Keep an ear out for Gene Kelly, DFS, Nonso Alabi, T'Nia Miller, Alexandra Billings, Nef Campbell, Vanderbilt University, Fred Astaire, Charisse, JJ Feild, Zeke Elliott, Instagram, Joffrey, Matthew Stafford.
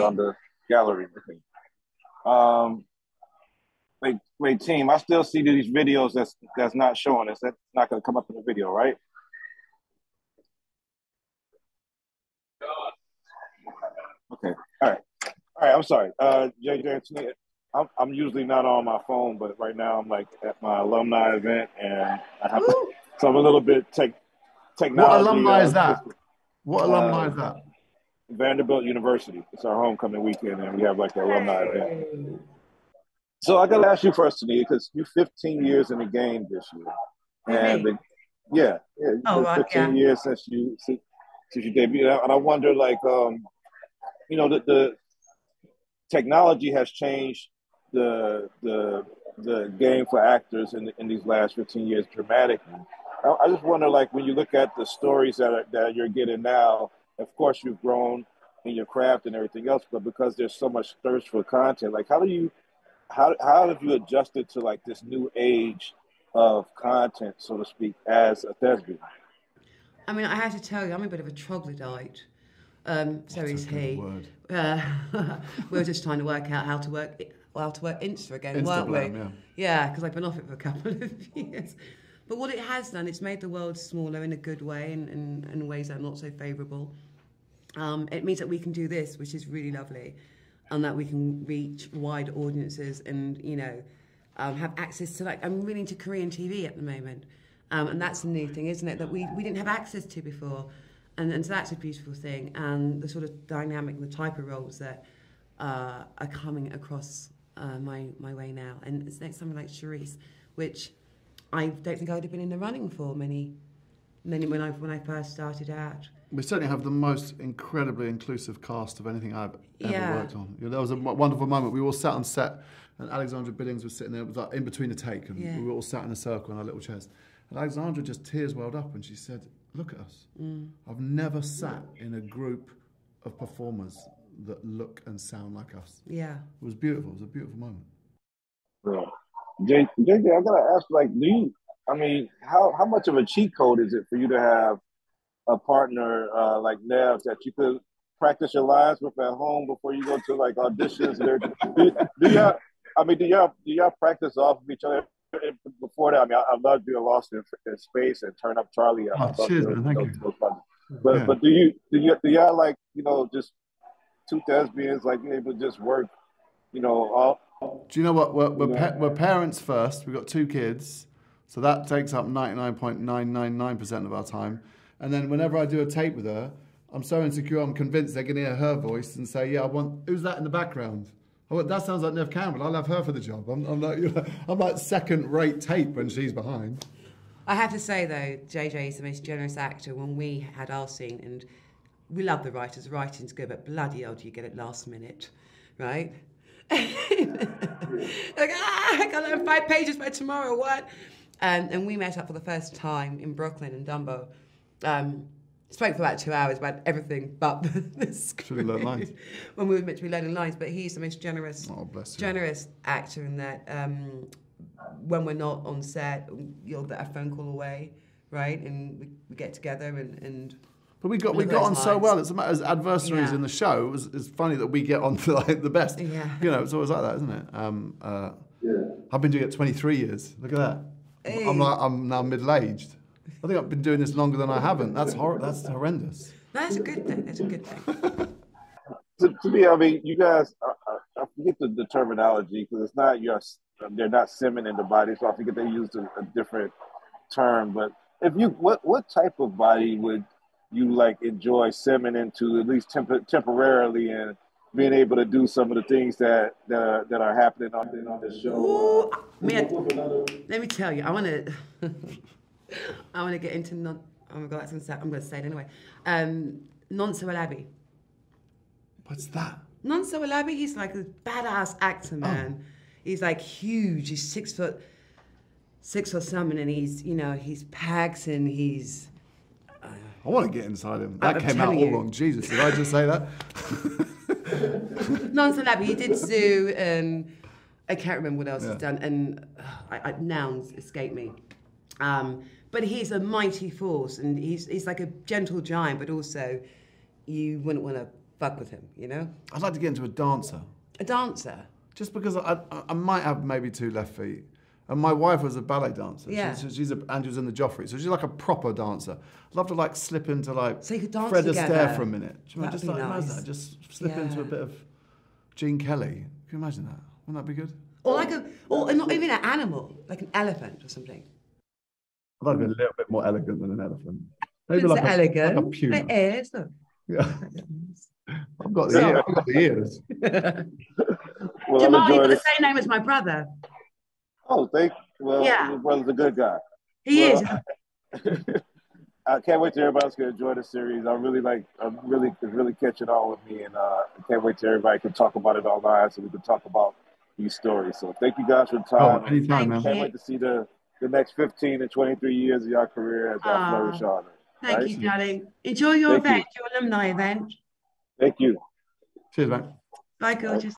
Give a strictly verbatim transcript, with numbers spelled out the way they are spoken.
On the gallery with me. Um, wait, wait, team. I still see these videos that's that's not showing us. That's not going to come up in the video, right? Okay. All right. All right. I'm sorry, uh, J J. I'm I'm usually not on my phone, but right now I'm like at my alumni event, and I have to, so I'm a little bit tech technology. What alumni uh, is that? What alumni uh, is that? Vanderbilt University. It's our homecoming weekend, and we have like an alumni event. So I got to ask you first, T'Nia, because you're fifteen years in the game this year, and the, yeah, yeah, oh, fifteen okay. years since you since, since you debuted. And I wonder, like, um, you know, the, the technology has changed the the the game for actors in the, in these last fifteen years dramatically. I, I just wonder, like, when you look at the stories that are, that you're getting now. Of course, you've grown in your craft and everything else, but because there's so much thirst for content, like how do you, how how have you adjusted to like this new age of content, so to speak, as a thespian? I mean, I have to tell you, I'm a bit of a troglodyte. Um, so That's is a he. Word. Uh, we were just trying to work out how to work how to work Insta again, Instagram, weren't we? Yeah, because yeah, I've been off it for a couple of years. But what it has done, it's made the world smaller in a good way and in, in, in ways that are not so favourable. Um, it means that we can do this, which is really lovely, and that we can reach wide audiences and, you know, um, have access to, like, I'm really into Korean T V at the moment. Um, and that's a new thing, isn't it, that we, we didn't have access to before. And, and so that's a beautiful thing. And the sort of dynamic, the type of roles that uh, are coming across uh, my, my way now. And it's like something like Charisse, which... I don't think I would have been in the running for many, many when I when I first started out. We certainly have the most incredibly inclusive cast of anything I've ever yeah. worked on. You know, that was a wonderful moment. We all sat on set, and Alexandra Billings was sitting there, it was like in between a take, and yeah. we were all sat in a circle in our little chairs. And Alexandra just tears welled up, and she said, "Look at us. Mm. I've never sat in a group of performers that look and sound like us." Yeah, it was beautiful. It was a beautiful moment. Yeah. J J, I gotta ask, like, do you, I mean, how, how much of a cheat code is it for you to have a partner uh, like Nef that you could practice your lines with at home before you go to, like, auditions? do, do y'all, I mean, do y'all do y'all practice off of each other? Before that, I mean, I, I love being lost in, in space and Turn Up Charlie. I oh, cheers, man, thank you. But, yeah. but do you, do y'all, do y'all, like, you know, just two thespians, like, you're able to just work, you know, all, do you know what? We're, we're, pa we're parents first. We've got two kids. So that takes up ninety-nine point nine nine nine percent of our time. And then whenever I do a tape with her, I'm so insecure, I'm convinced they're going to hear her voice and say, yeah, I want, who's that in the background? I went, that sounds like Nef Campbell. I'll have her for the job. I'm, I'm, like, you know, I'm like second-rate tape when she's behind. I have to say, though, J J is the most generous actor. When we had our scene, and we love the writers. Writing's good, but bloody hell do you get it last minute, right? Like, ah, I gotta learn five pages by tomorrow, what? Um, and we met up for the first time in Brooklyn and Dumbo. Um, spoke for about two hours about everything but the, the script. Lines. When we were meant to be learning lines, but he's the most generous, oh, generous actor in that. Um, when we're not on set, you'll get a phone call away, right? And we, we get together and. and But we got we got on lines. so well. It's as adversaries yeah. in the show. It was, it's funny that we get on to like the best. Yeah. You know, it's always like that, isn't it? Um, uh, yeah. I've been doing it twenty-three years. Look at that. Hey. I'm like, I'm now middle-aged. I think I've been doing this longer than I haven't. That's hor That's horrendous. That's a good thing. That's a good thing. to, to me, I mean, you guys, I, I forget the, the terminology because it's not your. They're not simming in the body, so I forget they used a, a different term. But if you, what what type of body would you like enjoy simming into, at least temp temporarily, and being able to do some of the things that that are, that are happening on on this show? Ooh, man, let me tell you, I want to I want to get into non. Oh my god, that's gonna sound, I'm gonna say it anyway. Um, Nonso Alabi. What's that? Nonso Alabi. He's like a badass actor, man. Oh. He's like huge. He's six foot. six or something, and he's, you know, he's packed and he's... Uh, I want to get inside him. That I'm came out all you. wrong. Jesus, did I just say that? Nonso Alabi, he did do... Um, I can't remember what else yeah. he's done, and uh, I, I, nouns escape me. Um, but he's a mighty force, and he's, he's like a gentle giant, but also you wouldn't want to fuck with him, you know? I'd like to get into a dancer. A dancer? Just because I, I, I might have maybe two left feet. And my wife was a ballet dancer. Yeah. She, she's a, and she was in the Joffrey, so she's like a proper dancer. I'd love to like slip into like so you could dance Fred together. Astaire for a minute. Do you mind just like nice. imagine that? Just slip yeah. into a bit of Gene Kelly. Can you imagine that? Wouldn't that be good? Or like a, or not even an animal, like an elephant or something. I'd like to be a little bit more elegant than an elephant. Maybe it's like an elegant. Like a puma. Like ears, look. Yeah. I've got the ears. I've got the ears. Well, Jamal, you've got the same name as my brother. Oh, thank you. Well, yeah. Your brother's a good guy. He well, is. I can't wait till everybody's going to enjoy the series. I really like, I'm really, really catching on with me, and uh, I can't wait till everybody can talk about it online so we can talk about these stories. So thank you guys for your time. Oh, anytime, man. I can't wait to see the, the next fifteen and twenty-three years of your career as I flourish on it. Thank right? you, darling. Enjoy your thank event, you. your alumni event. Thank you. Cheers, man. Bye, gorgeous.